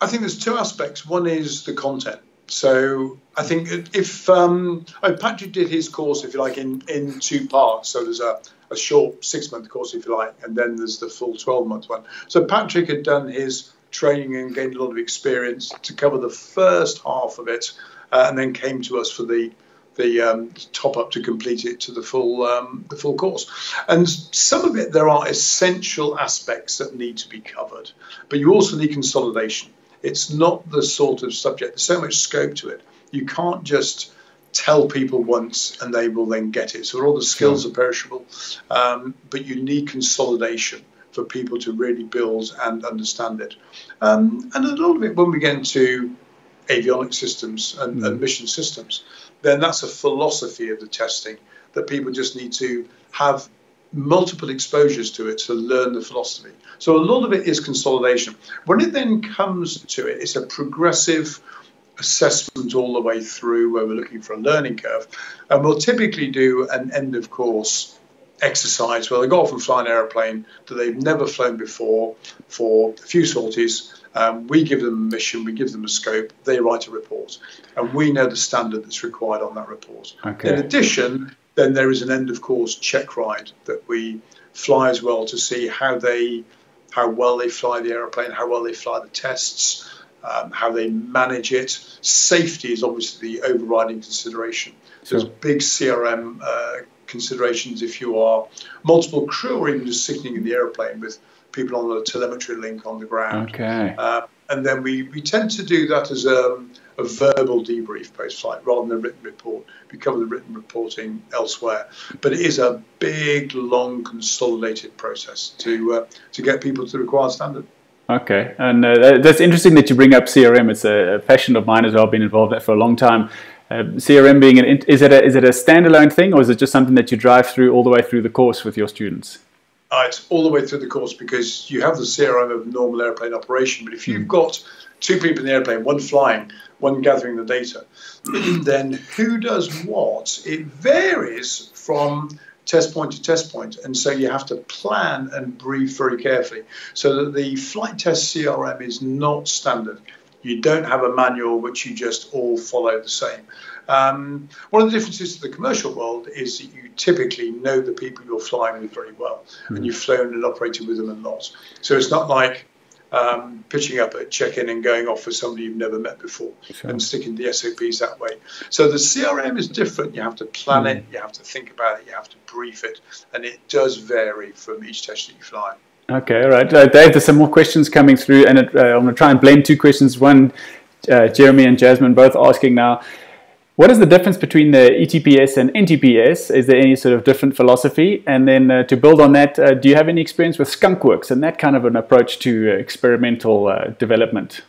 I think there's two aspects. One is the content. So I think if um, oh, Patrick did his course, if you like, in, in two parts. So there's a, a short six-month course, if you like, and then there's the full twelve-month one. So Patrick had done his training and gained a lot of experience to cover the first half of it, uh, and then came to us for the the um, top-up to complete it to the full, um, the full course. And some of it, there are essential aspects that need to be covered, but you also need consolidation. It's not the sort of subject, there's so much scope to it. You can't just tell people once and they will then get it. So all the skills are perishable, um, but you need consolidation for people to really build and understand it. Um, and a lot of it, when we get into avionic systems and, mm. and mission systems, then that's a philosophy of the testing that people just need to have multiple exposures to it to learn the philosophy. So a lot of it is consolidation. When it then comes to it, it's a progressive assessment all the way through where we're looking for a learning curve. And we'll typically do an end of course exercise where they go off and fly an airplane that they've never flown before for a few sorties. Um, we give them a mission, we give them a scope, they write a report. And we know the standard that's required on that report. Okay. In addition, then there is an end of course check ride that we fly as well to see how they, how well they fly the airplane, how well they fly the tests, um, how they manage it. Safety is obviously the overriding consideration. So there's big C R M uh, considerations if you are multiple crew or even just sitting in the airplane with people on the telemetry link on the ground. Okay. Uh, and then we, we tend to do that as a... a verbal debrief post-flight rather than a written report. We cover the written reporting elsewhere. But it is a big, long, consolidated process to uh, to get people to the required standard. Okay. And uh, that's interesting that you bring up C R M. It's a passion of mine as well. I've been involved in that for a long time. Uh, C R M being an... Is it, a, is it a standalone thing or is it just something that you drive through all the way through the course with your students? Uh, it's all the way through the course because you have the C R M of normal airplane operation. But if you've got two people in the airplane, one flying, one gathering the data, then who does what? It varies from test point to test point, and so you have to plan and brief very carefully so that the flight test C R M is not standard. You don't have a manual which you just all follow the same. Um, one of the differences to the commercial world is that you typically know the people you're flying with very well, mm. and you've flown and operated with them a lot. So it's not like um, pitching up at check-in and going off with somebody you've never met before, sure. and sticking to the S O Ps that way. So the C R M is different. You have to plan mm. it, you have to think about it, you have to brief it, and it does vary from each test that you fly. Okay, all right. Uh, Dave, there's some more questions coming through, and it, uh, I'm going to try and blend two questions. One, uh, Jeremy and Jasmine both asking now, what is the difference between the E T P S and N T P S? Is there any sort of different philosophy? And then uh, to build on that, uh, do you have any experience with skunkworks and that kind of an approach to uh, experimental uh, development?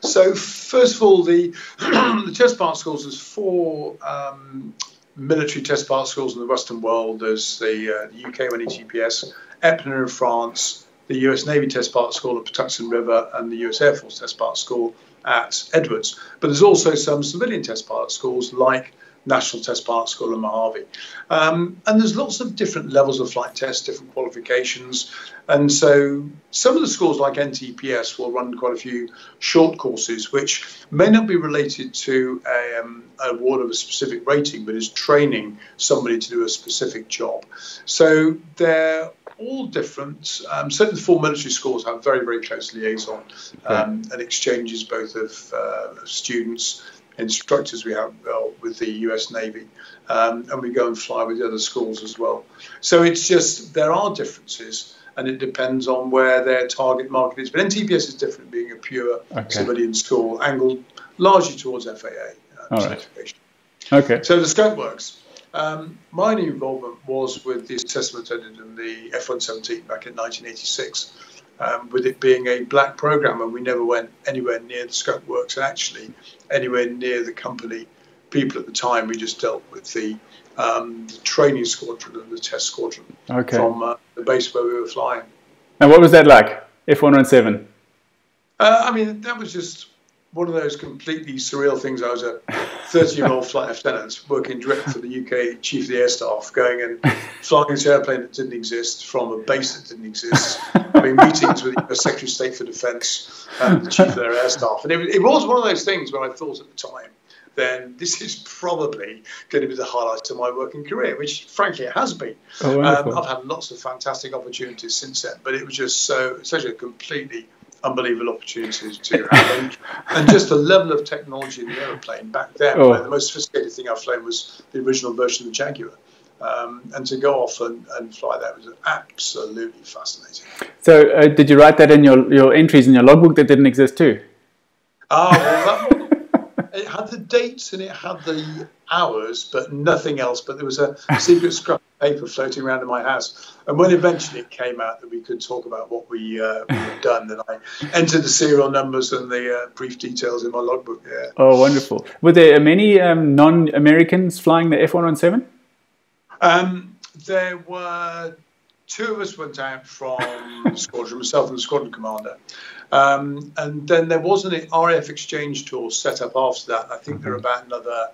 So first of all, the, the test particles is four um, military test particles in the Western world. There's the, uh, the U K one, E T P S, Epner in France, the U S Navy test particle at Patuxent River, and the U S Air Force test particle at Edwards. But there's also some civilian test particles like National Test Particle and Mojave. Um, and there's lots of different levels of flight tests, different qualifications. And so some of the schools like N T P S will run quite a few short courses, which may not be related to a, um, an award of a specific rating, but is training somebody to do a specific job. So they're all different. Um, certainly the four military schools have very, very close liaison um, and exchanges both of uh, students, instructors we have well, with the U S Navy, um, and we go and fly with the other schools as well. So it's just, there are differences, and it depends on where their target market is. But N T P S is different, being a pure okay. civilian school, angled largely towards F A A. Um, certification. Right. Okay. So the scope works. Um, my involvement was with the assessment I did in the F one seventeen back in nineteen eighty-six. Um, with it being a black program, and we never went anywhere near the scope works, and actually anywhere near the company people at the time. We just dealt with the, um, the training squadron and the test squadron okay. from uh, the base where we were flying. And what was that like, F one seventeen? Uh, I mean, that was just one of those completely surreal things. I was a thirty-year-old flight lieutenant working direct for the U K Chief of the Air Staff, going and flying an airplane that didn't exist from a base that didn't exist, having meetings with the Secretary of State for Defence and the Chief of their Air Staff. And it, it was one of those things where I thought at the time, then this is probably going to be the highlight of my working career, which frankly it has been. Oh, um, I've had lots of fantastic opportunities since then, but it was just so such a completely unbelievable opportunities to have. And just the level of technology in the aeroplane back then, oh. where the most sophisticated thing I've flown was the original version of the Jaguar. Um, and to go off and, and fly that was absolutely fascinating. So uh, did you write that in your, your entries in your logbook that didn't exist too? Oh, well, that one, it had the dates and it had the hours, but nothing else. But there was a secret scrap of paper floating around in my house. And when eventually it came out that we could talk about what we, uh, we had done, then I entered the serial numbers and the uh, brief details in my logbook. Yeah. Oh, wonderful. Were there many um, non-Americans flying the F one seventeen? Um, there were two of us went out from squadron, myself and the squadron commander. Um, and then there was an R A F exchange tour set up after that. I think there were about another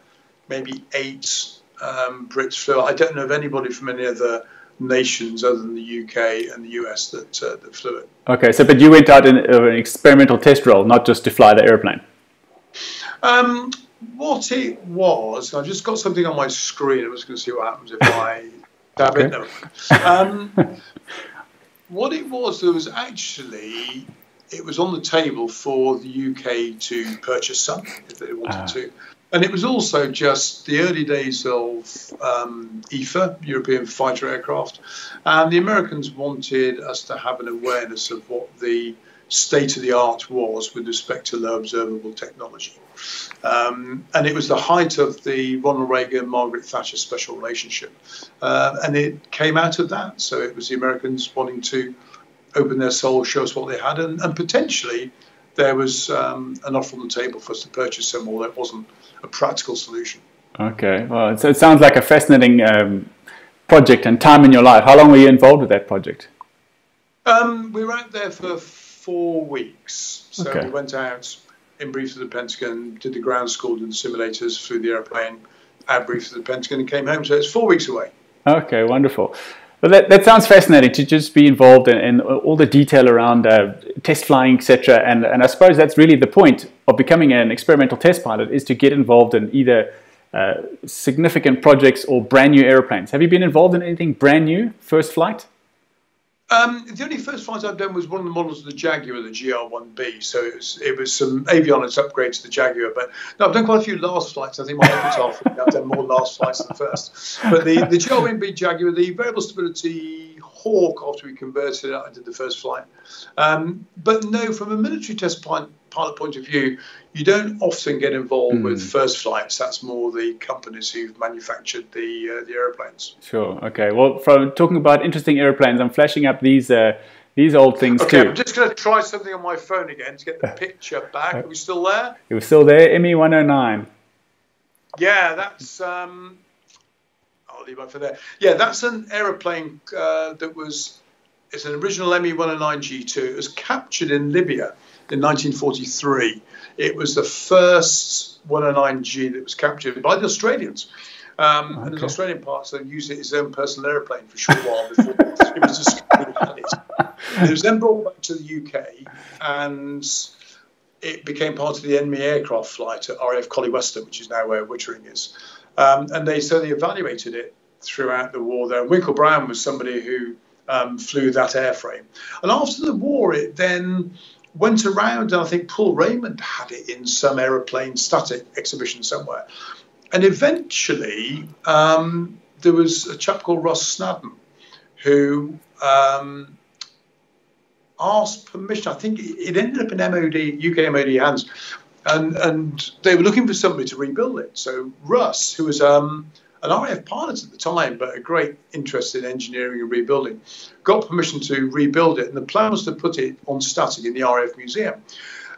maybe eight um, Brits flew. I don't know of anybody from any other nations other than the U K and the U S that, uh, that flew it. Okay, so but you went out in uh, an experimental test role, not just to fly the airplane? Um, what it was, I've just got something on my screen. I'm just going to see what happens if I dab okay. it. No. Um, what it was, there was actually, it was on the table for the U K to purchase some if they wanted uh. to. And it was also just the early days of um, E F A, European fighter aircraft. And the Americans wanted us to have an awareness of what the state of the art was with respect to low observable technology. Um, and it was the height of the Ronald Reagan, Margaret Thatcher special relationship. Uh, and it came out of that. So it was the Americans wanting to open their soul, show us what they had, and, and potentially there was um, an offer on the table for us to purchase some, although it wasn't a practical solution. Okay, well, so it sounds like a fascinating um, project and time in your life. How long were you involved with that project? Um, we were out there for four weeks. So okay. we went out in brief to the Pentagon, did the ground school, did the simulators, flew the airplane, out brief to the Pentagon, and came home. So it's four weeks away. Okay, wonderful. Well, that, that sounds fascinating to just be involved in, in all the detail around uh, test flying, et cetera. And, and I suppose that's really the point of becoming an experimental test pilot, is to get involved in either uh, significant projects or brand new airplanes. Have you been involved in anything brand new, first flight? Um, the only first flight I've done was one of the models of the Jaguar, the G R one B. So it was, it was some avionics upgrades to the Jaguar. But no, I've done quite a few last flights. I think my efforts are off. I've done more last flights than first. But the, the G R one B Jaguar, the variable stability Hawk, after we converted it, I did the first flight. Um, but no, from a military test pilot point of view, you don't often get involved mm. with first flights. That's more the companies who've manufactured the uh, the airplanes. Sure. Okay. Well, from talking about interesting airplanes, I'm flashing up these uh, these old things okay, too. Okay. I'm just going to try something on my phone again to get the picture back. Are we still there? It was still there. M E one oh nine. Yeah, that's. Um, I'll leave that for there. Yeah, that's an aeroplane uh, that was. It's an original M E one oh nine G two. It was captured in Libya in nineteen forty-three. It was the first one oh nine G that was captured by the Australians. Um, okay. And the Australian parts, they used it as their own personal airplane for a short while before it was discovered. It was then brought back to the U K, and it became part of the enemy aircraft flight at R A F Collie Western, which is now where Wittering is. Um, and they so they evaluated it throughout the war there. Winkle Brown was somebody who um, flew that airframe. And after the war, it then went around, and I think Paul Raymond had it in some aeroplane static exhibition somewhere. And eventually, um, there was a chap called Ross Snadden who um, asked permission. I think it ended up in M O D, U K M O D hands, and, and they were looking for somebody to rebuild it. So Russ, who was um, an R A F pilot at the time, but a great interest in engineering and rebuilding, got permission to rebuild it. And the plan was to put it on static in the R A F museum.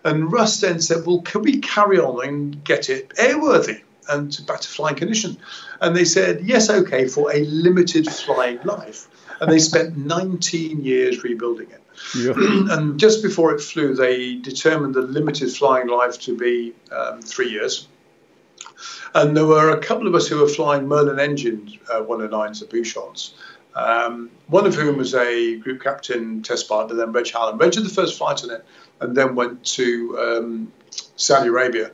And Russ then said, well, can we carry on and get it airworthy and back to flying condition? And they said, yes, okay, for a limited flying life. And they spent nineteen years rebuilding it. Yeah. And just before it flew, they determined the limited flying life to be um, three years. And there were a couple of us who were flying Merlin engine uh, one oh nines, the Bouchons, um, one of whom was a group captain test pilot, and then Reg Hallam. Reg did the first flight on it and then went to um, Saudi Arabia.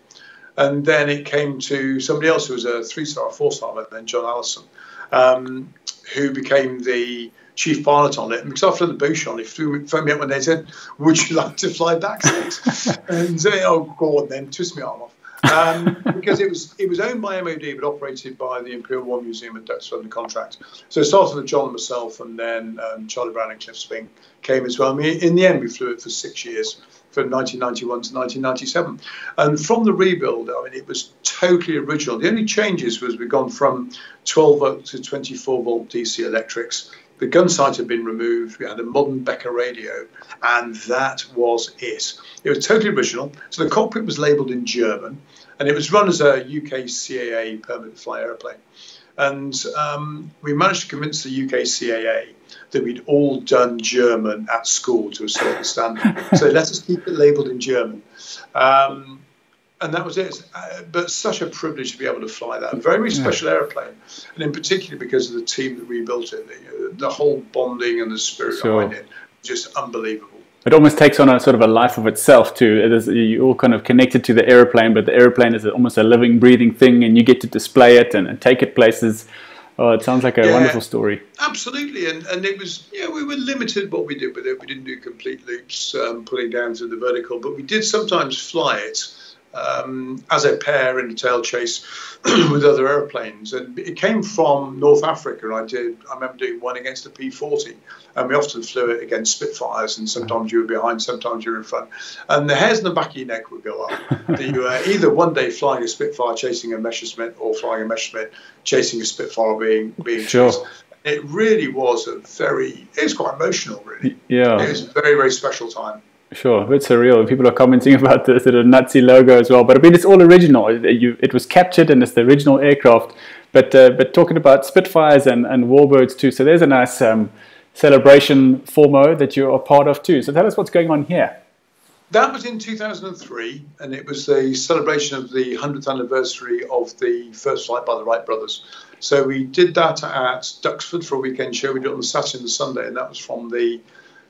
And then it came to somebody else who was a three-star, four-star, and then John Allison, um, who became the chief pilot on it. And because after the Bouchon, he flew, phoned me up one day and said, would you like to fly Black Six? And say, oh, go on then, twist my arm off. um, because it was it was owned by M O D but operated by the Imperial War Museum at Duxford under contract. So it started with John and myself, and then um, Charlie Brown and Cliff Spink came as well. I mean, in the end, we flew it for six years, from nineteen ninety-one to nineteen ninety-seven. And from the rebuild, I mean, it was totally original. The only changes was we'd gone from twelve volt to twenty-four volt D C electrics. The gun sight had been removed. We had a modern Becker radio, and that was it. It was totally original. So the cockpit was labelled in German, and it was run as a U K C A A permanent fly aeroplane. And um, we managed to convince the U K C A A that we'd all done German at school to a certain standard. So let us keep it labelled in German. Um, And that was it. Uh, but such a privilege to be able to fly that. A very special yeah. airplane. And in particular because of the team that rebuilt it. The, the whole bonding and the spirit sure. behind it. Just unbelievable. It almost takes on a sort of a life of itself too. It is, you're all kind of connected to the airplane, but the airplane is almost a living, breathing thing, and you get to display it and, and take it places. Oh, it sounds like a yeah, wonderful story. Absolutely. And, and it was, yeah, we were limited what we did with it. We didn't do complete loops, um, pulling down to the vertical, but we did sometimes fly it Um, as a pair in a tail chase with other airplanes. And it came from North Africa, and I did I remember doing one against a P forty, and we often flew it against Spitfires, and sometimes you were behind, sometimes you were in front, and the hairs in the back of your neck would go up that you were either one day flying a Spitfire chasing a Messerschmitt, or flying a Messerschmitt chasing a Spitfire being, being sure. chased. It really was a very it was quite emotional really. Yeah. It was a very, very special time. Sure, a bit surreal. People are commenting about the sort of Nazi logo as well. But I mean, it's all original. It, you, it was captured, and it's the original aircraft. But uh, but talking about Spitfires and, and Warbirds too, so there's a nice um, celebration FORMO that you're a part of too. So tell us what's going on here. That was in two thousand three, and it was the celebration of the hundredth anniversary of the first flight by the Wright brothers. So we did that at Duxford for a weekend show. We did it on the Saturday and the Sunday, and that was from the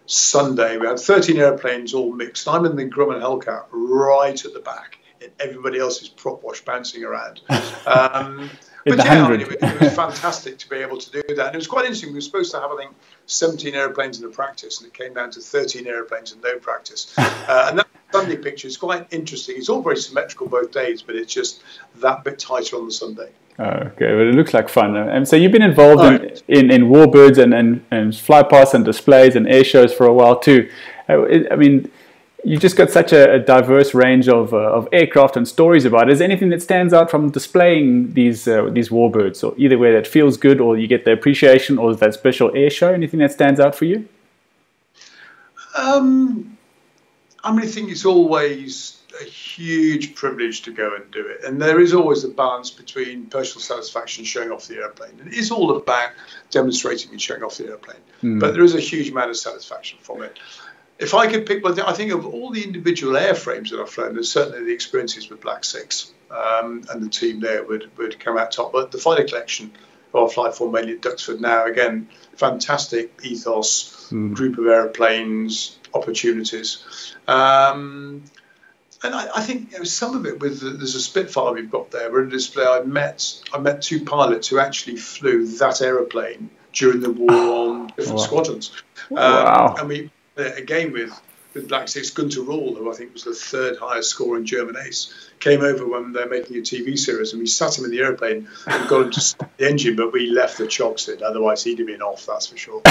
Sunday. We had thirteen airplanes all mixed. I'm in the Grumman Hellcat right at the back, and everybody else is prop wash bouncing around. Um, but yeah, I mean, it, it was fantastic to be able to do that. And it was quite interesting. We were supposed to have, I think, seventeen airplanes in the practice, and it came down to thirteen airplanes in no practice. Uh, and that Sunday picture is quite interesting. It's all very symmetrical both days, but it's just that bit tighter on the Sunday. Oh, okay, well, it looks like fun. And so you've been involved oh, in, in, in warbirds and, and, and flypasts and displays and air shows for a while too. I mean, you've just got such a, a diverse range of, uh, of aircraft and stories about it. Is there anything that stands out from displaying these, uh, these warbirds, or either way that feels good or you get the appreciation, or that special air show? Anything that stands out for you? Um, I mean, I think it's always a huge privilege to go and do it, and there is always a balance between personal satisfaction, showing off the airplane, and it's all about demonstrating and showing off the airplane, mm. but there is a huge amount of satisfaction from it. If I could pick one thing, I think of all the individual airframes that I've flown, and certainly the experiences with Black Six um, and the team there would, would come out top, but the fighter collection who I fly for mainly at Duxford now, again, fantastic ethos, mm. group of airplanes, opportunities. Um, And I, I think you know, some of it with the, there's a Spitfire we've got there. We're in a display. I met I met two pilots who actually flew that aeroplane during the war on different wow. squadrons. Um, wow. And we again with with Black Six, Gunter Rahl, who I think was the third highest scoring German ace, came over when they're making a T V series, and we sat him in the aeroplane and got him to stop the engine, but we left the chocks in. Otherwise, he'd have been off. That's for sure.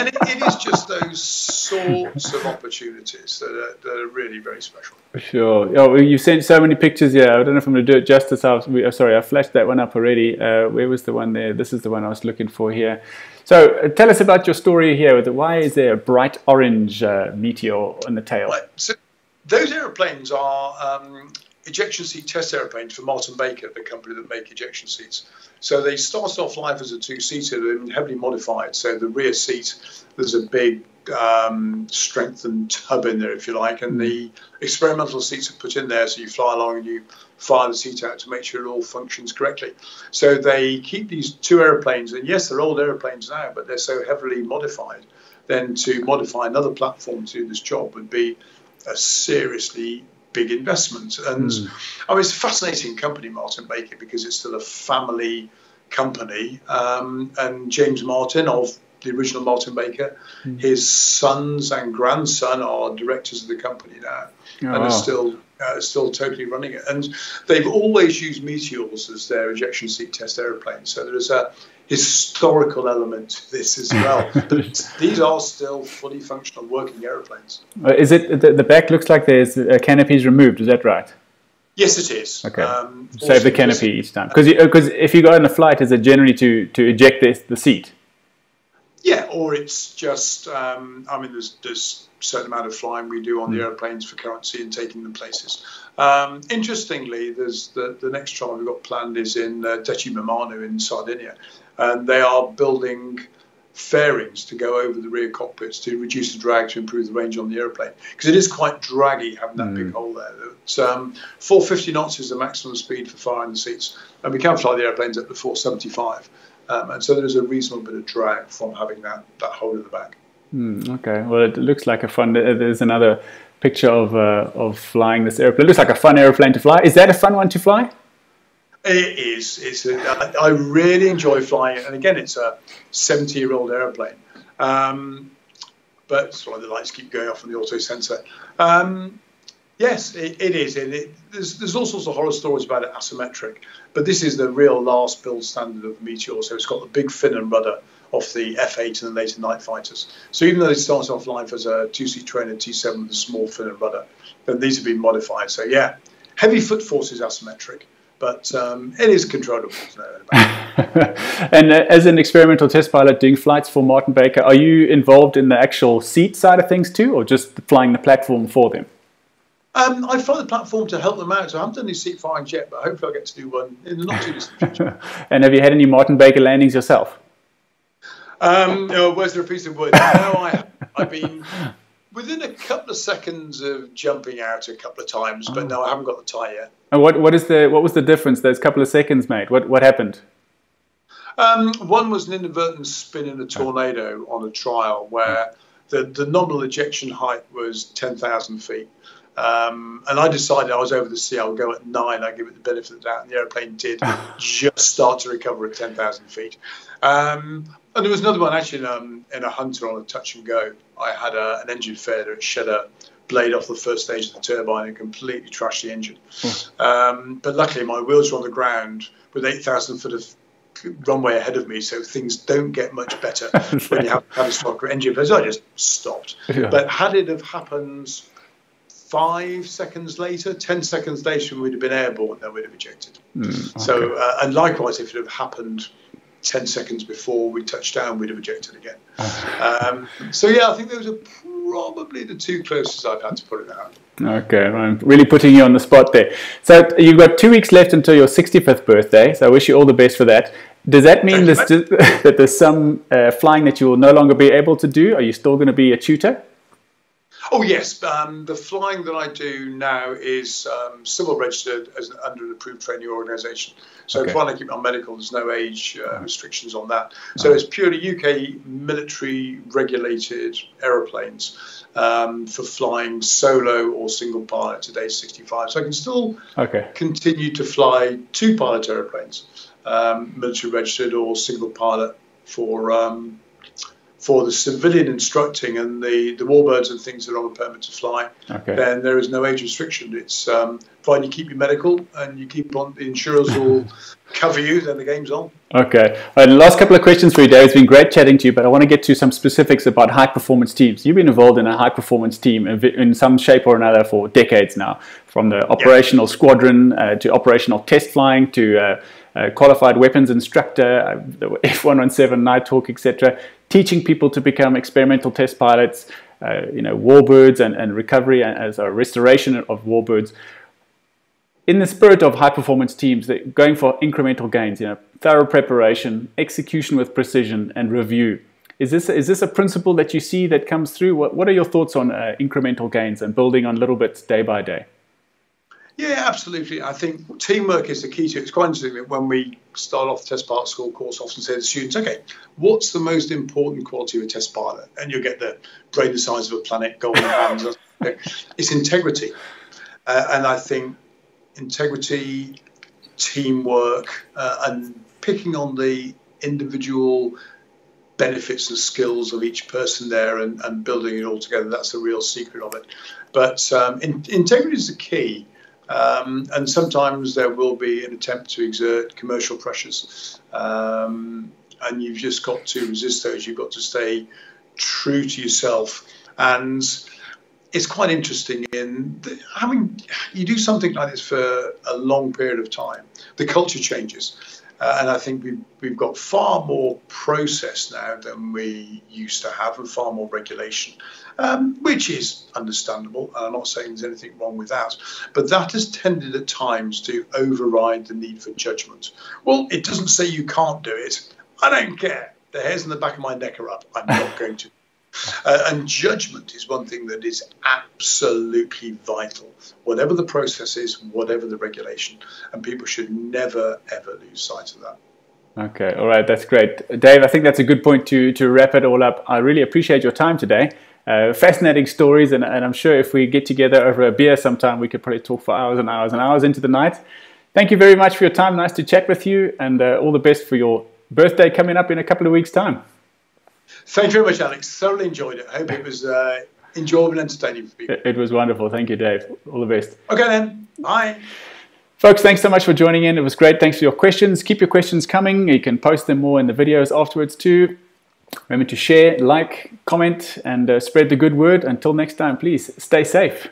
And it, it is just those sorts of opportunities that are, that are really very special. Sure. Oh, you've sent so many pictures here. I don't know if I'm going to do it justice. I was, I'm sorry, I flashed that one up already. Uh, where was the one there? This is the one I was looking for here. So uh, tell us about your story here. With the, why is there a bright orange uh, meteor on the tail? Right. So those aeroplanes are um, ejection seat test aeroplanes for Martin Baker, the company that make ejection seats. So they started off life as a two-seater and heavily modified. So the rear seat, there's a big um, strengthened tub in there, if you like, and the experimental seats are put in there. So you fly along and you fire the seat out to make sure it all functions correctly. So they keep these two airplanes, and yes, they're old airplanes now, but they're so heavily modified. Then to modify another platform to do this job would be a seriously big investment. And mm. I mean, it's a fascinating company, Martin Baker, because it's still a family company. Um, and James Martin, of the original Martin Baker, mm. his sons and grandson are directors of the company now, oh, and wow. are still uh, still totally running it. And they've always used Meteors as their ejection seat test aeroplanes. So there is a historical element to this as well. But these are still fully functional working aeroplanes. Is it the, the back looks like there's a canopy's removed? Is that right? Yes, it is. Okay. Um, Save the canopy each time, because because if you go on a flight, is it generally to to eject the the seat? Yeah, or it's just um, I mean, there's there's a certain amount of flying we do on mm. the aeroplanes for currency and taking them places. Um, interestingly, there's the the next trial we've got planned is in uh, Decci Marmano in Sardinia. And they are building fairings to go over the rear cockpits to reduce the drag, to improve the range on the airplane, because it is quite draggy having that mm. big hole there. But, um, four fifty knots is the maximum speed for firing the seats, and we can fly the airplanes up to four seventy-five, um, and so there is a reasonable bit of drag from having that that hole in the back. Mm, okay, well, it looks like a fun. There's another picture of uh, of flying this airplane. It looks like a fun airplane to fly. Is that a fun one to fly? It is. It's a, I really enjoy flying it. And again, it's a seventy-year-old aeroplane. Um, but it's why the lights keep going off on the auto sensor. Um, yes, it, it is. And it, there's, there's all sorts of horror stories about it asymmetric. But this is the real last build standard of the Meteor. So it's got the big fin and rudder off the F eight and the later night fighters. So even though they started off life as a two-seat trainer T seven with a small fin and rudder, then these have been modified. So yeah, heavy foot force is asymmetric. But um, it is controllable. And uh, as an experimental test pilot doing flights for Martin Baker, are you involved in the actual seat side of things too, or just flying the platform for them? Um, I fly the platform to help them out, so I haven't done any seat flying yet, but hopefully I'll get to do one in the not too distant future. And have you had any Martin Baker landings yourself? Um, oh, where's there a piece of wood? No, I have. I've been within a couple of seconds of jumping out a couple of times, but no, I haven't got the tie yet. And what, what, is the, what was the difference those couple of seconds made? What, what happened? Um, one was an inadvertent spin in a Tornado on a trial where the, the nominal ejection height was ten thousand feet. Um, and I decided I was over the sea, I'll go at nine, I give it the benefit of the doubt, and the airplane did just start to recover at ten thousand feet. Um, and there was another one actually in, um, in a Hunter on a touch and go. I had a, an engine failure, it shed a blade off the first stage of the turbine and completely trashed the engine. Um, but luckily my wheels were on the ground with eight thousand foot of runway ahead of me, so things don't get much better when you have a catastrophic engine failure. So I just stopped. Yeah. But had it have happened five seconds later, ten seconds later, we'd have been airborne, then we'd have ejected. Mm, okay. So, uh, and likewise, if it had happened ten seconds before we touched down, we'd have ejected again. um, so, yeah, I think those are probably the two closest I've had to put it out. Okay, I'm really putting you on the spot there. So, you've got two weeks left until your sixty-fifth birthday, so I wish you all the best for that. Does that mean this, that there's some uh, flying that you will no longer be able to do? Are you still going to be a tutor? Oh, yes. Um, the flying that I do now is um, civil registered as an, under an approved training organisation. So okay. Trying to keep my medical, there's no age uh, restrictions on that. So oh. It's purely U K military regulated aeroplanes um, for flying solo or single pilot at age sixty-five. So I can still okay. continue to fly two pilot aeroplanes, um, military registered or single pilot for um for the civilian instructing and the, the warbirds and things that are on a permit to fly, okay. then there is no age restriction. It's um, fine, you keep your medical and you keep on, the insurers will cover you, then the game's on. Okay, all right, the last couple of questions for you, Dave. It's been great chatting to you, but I want to get to some specifics about high performance teams. You've been involved in a high performance team in some shape or another for decades now, from the operational yeah. squadron uh, to operational test flying to uh, Uh, qualified weapons instructor, uh, the F one seventeen, Night Hawk, et cetera, teaching people to become experimental test pilots, uh, you know, warbirds and, and recovery and as a restoration of warbirds. In the spirit of high performance teams, they're going for incremental gains, you know, thorough preparation, execution with precision and review. Is this, is this a principle that you see that comes through? What, what are your thoughts on uh, incremental gains and building on little bits day by day? Yeah, absolutely. I think teamwork is the key to it. It's quite interesting when we start off the test pilot school course, often say to the students, okay, what's the most important quality of a test pilot? And you'll get the brain the size of a planet, golden hands. It's integrity. Uh, and I think integrity, teamwork, uh, and picking on the individual benefits and skills of each person there and, and building it all together, that's the real secret of it. But um, in, integrity is the key. Um, and sometimes there will be an attempt to exert commercial pressures, um, and you've just got to resist those. You've got to stay true to yourself, and it's quite interesting. In the, having you do something like this for a long period of time, the culture changes, uh, and I think we've, we've got far more process now than we used to have, and far more regulation. Um, which is understandable, and I'm not saying there's anything wrong with that, but that has tended at times to override the need for judgment. Well, it doesn't say you can't do it. I don't care. The hairs on the back of my neck are up. I'm not going to. Uh, and judgment is one thing that is absolutely vital, whatever the process is, whatever the regulation, and people should never, ever lose sight of that. Okay, all right, that's great. Dave, I think that's a good point to, to wrap it all up. I really appreciate your time today. Uh, fascinating stories, and, and I'm sure if we get together over a beer sometime, we could probably talk for hours and hours and hours into the night. Thank you very much for your time. Nice to chat with you, and uh, all the best for your birthday coming up in a couple of weeks' time. Thank you very much, Alex. Thoroughly enjoyed it. I hope it was uh, enjoyable and entertaining for people. It, it was wonderful. Thank you, Dave. All the best. Okay, then. Bye. Folks, thanks so much for joining in. It was great. Thanks for your questions. Keep your questions coming. You can post them more in the videos afterwards too. Remember to share, like, comment, and uh, spread the good word. Until next time, please stay safe.